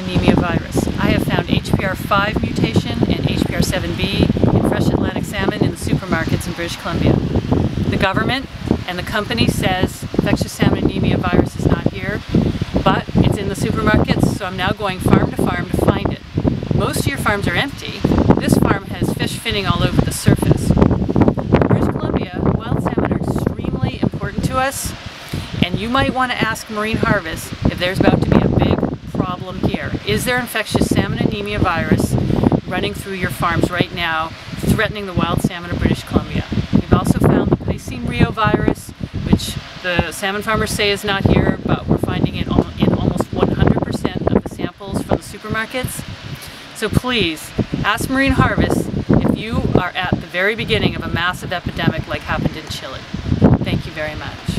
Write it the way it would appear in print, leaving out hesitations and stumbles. anemia virus. I have found HPR5 mutation and HPR7B in fresh Atlantic salmon in the supermarkets in British Columbia. The government and the company says infectious salmon anemia virus is not here, but it's in the supermarkets, so I'm now going farm to farm to find it. Most of your farms are empty. This farm has fish finning all over the surface. In British Columbia, wild salmon are extremely important to us, and you might want to ask Marine Harvest if there's about to be a big problem here. Is there infectious salmon anemia virus running through your farms right now, threatening the wild salmon of British Columbia? We've also found the Piscine reovirus, which the salmon farmers say is not here, but we're finding it in almost 100% of the samples from the supermarkets. So please, ask Marine Harvest if you are at the very beginning of a massive epidemic like happened in Chile. Thank you very much.